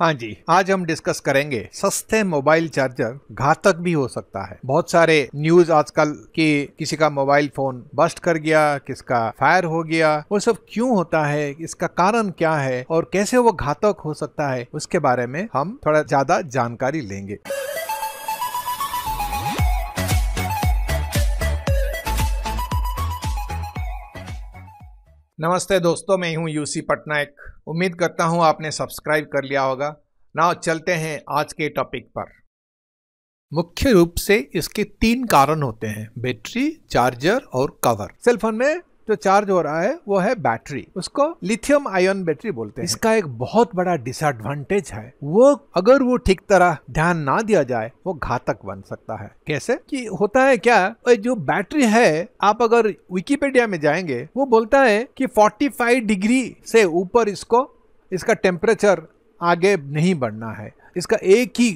हाँ जी, आज हम डिस्कस करेंगे सस्ते मोबाइल चार्जर घातक भी हो सकता है। बहुत सारे न्यूज आजकल कि किसी का मोबाइल फोन बस्ट कर गया, किसका फायर हो गया, वो सब क्यों होता है, इसका कारण क्या है और कैसे वो घातक हो सकता है, उसके बारे में हम थोड़ा ज्यादा जानकारी लेंगे। नमस्ते दोस्तों, मैं हूँ यूसी पटनायक। उम्मीद करता हूँ आपने सब्सक्राइब कर लिया होगा। नाउ चलते हैं आज के टॉपिक पर। मुख्य रूप से इसके तीन कारण होते हैं, बैटरी, चार्जर और कवर। सेलफोन में जो चार्ज हो रहा है वो है बैटरी, उसको लिथियम आयन बैटरी बोलते हैं। इसका एक बहुत बड़ा डिसएडवांटेज है, वो अगर वो ठीक तरह ध्यान ना दिया जाए वो घातक बन सकता है। कैसे कि होता है क्या, जो बैटरी है, आप अगर विकिपीडिया में जाएंगे वो बोलता है कि 45 डिग्री से ऊपर इसका टेम्परेचर आगे नहीं बढ़ना है। इसका एक ही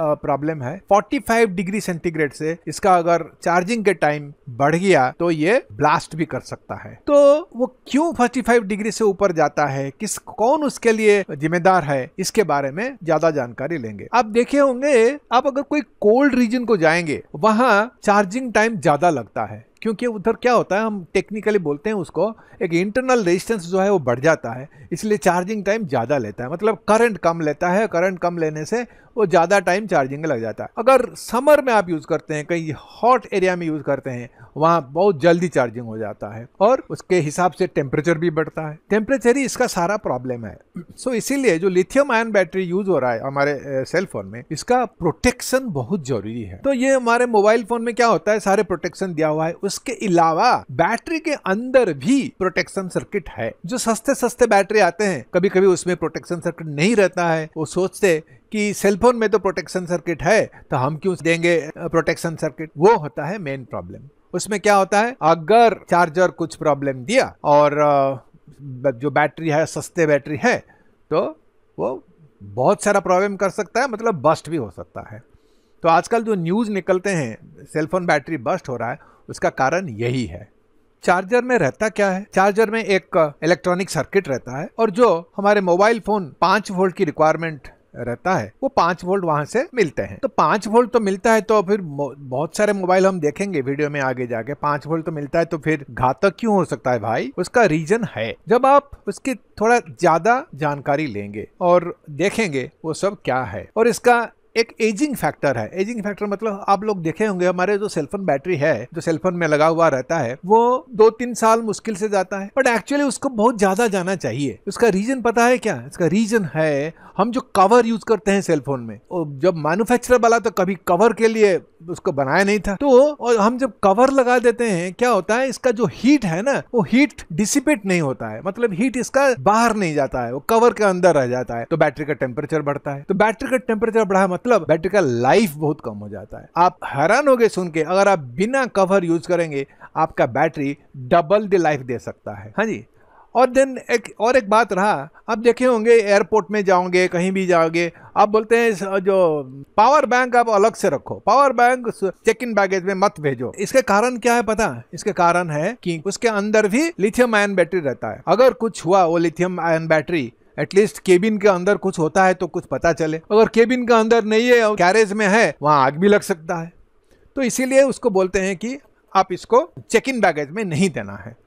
प्रॉब्लम है, 45 डिग्री सेंटीग्रेड से इसका अगर चार्जिंग के टाइम बढ़ गया तो ये ब्लास्ट भी कर सकता है। तो वो क्यों 45 डिग्री से ऊपर जाता है, कौन उसके लिए जिम्मेदार है, इसके बारे में ज्यादा जानकारी लेंगे। आप देखे होंगे, आप अगर कोई कोल्ड रीजन को जाएंगे वहाँ चार्जिंग टाइम ज्यादा लगता है, क्योंकि उधर क्या होता है, हम टेक्निकली बोलते हैं उसको, एक इंटरनल रेजिस्टेंस जो है वो बढ़ जाता है, इसलिए चार्जिंग टाइम ज़्यादा लेता है। मतलब करंट कम लेता है, करंट कम लेने से वो ज़्यादा टाइम चार्जिंग लग जाता है। अगर समर में आप यूज़ करते हैं, कहीं हॉट एरिया में यूज़ करते हैं, वहाँ बहुत जल्दी चार्जिंग हो जाता है और उसके हिसाब से टेम्परेचर भी बढ़ता है। टेम्परेचर ही इसका सारा प्रॉब्लम है। सो इसीलिए जो लिथियम आयन बैटरी यूज हो रहा है हमारे सेलफोन में, इसका प्रोटेक्शन बहुत जरूरी है। तो ये हमारे मोबाइल फोन में क्या होता है, सारे प्रोटेक्शन दिया हुआ है। उसके अलावा बैटरी के अंदर भी प्रोटेक्शन सर्किट है। जो सस्ते सस्ते बैटरी आते हैं, कभी कभी उसमें प्रोटेक्शन सर्किट नहीं रहता है। वो सोचते कि सेलफोन में तो प्रोटेक्शन सर्किट है तो हम क्यों देंगे प्रोटेक्शन सर्किट। वो होता है मेन प्रॉब्लम। उसमें क्या होता है, अगर चार्जर कुछ प्रॉब्लम दिया और जो बैटरी है सस्ते बैटरी है तो वो बहुत सारा प्रॉब्लम कर सकता है, मतलब बस्ट भी हो सकता है। तो आजकल जो न्यूज़ निकलते हैं सेलफोन बैटरी बस्ट हो रहा है, उसका कारण यही है। चार्जर में रहता क्या है, चार्जर में एक इलेक्ट्रॉनिक सर्किट रहता है और जो हमारे मोबाइल फोन 5 वोल्ट की रिक्वायरमेंट रहता है, वो 5 वोल्ट वहां से मिलते हैं। तो 5 वोल्ट तो मिलता है, तो फिर बहुत सारे मोबाइल हम देखेंगे वीडियो में आगे जाके, 5 वोल्ट तो मिलता है, तो फिर घातक क्यों हो सकता है भाई, उसका रीजन है। जब आप उसकी थोड़ा ज्यादा जानकारी लेंगे और देखेंगे वो सब क्या है। और इसका एक एजिंग फैक्टर है। एजिंग फैक्टर मतलब आप लोग देखे होंगे, हमारे जो सेलफोन बैटरी है जो सेलफोन में लगा हुआ रहता है वो 2-3 साल मुश्किल से जाता है, बट एक्चुअली उसको बहुत ज्यादा जाना चाहिए। उसका रीजन पता है क्या, इसका रीजन है हम जो कवर यूज करते हैं सेलफोन में, जब मैन्युफैक्चरर वाला तो कभी कवर के लिए उसको बनाया नहीं था, तो और हम जब कवर लगा देते हैं क्या होता है, इसका जो हीट है ना वो हीट डिसिपेट नहीं होता है, मतलब हीट इसका बाहर नहीं जाता है, वो कवर के अंदर रह जाता है। तो बैटरी का टेम्परेचर बढ़ता है, तो बैटरी का टेम्परेचर बढ़ा मतलब बैटरी का लाइफ बहुत कम हो जाता है। आप हैरान होगे सुन के, अगर आप बिना कवर यूज करेंगे आपका बैटरी डबल द लाइफ दे सकता है। हाँ जी। और देन एक बात रहा, आप देखे होंगे एयरपोर्ट में जाओगे, कहीं भी जाओगे, आप बोलते हैं जो पावर बैंक आप अलग से रखो, power bank check in baggage में मत भेजो। इसके कारण क्या है पता, इसके कारण है कि उसके अंदर भी लिथियम आयन बैटरी रहता है। अगर कुछ हुआ वो lithium ion battery at least cabin के अंदर कुछ होता है तो कुछ पता चले, अगर केबिन के अंदर नहीं है और कैरेज में है वहाँ आग भी लग सकता है। तो इसीलिए उसको बोलते हैं कि आप इसको चेक इन बैगेज में नहीं देना है।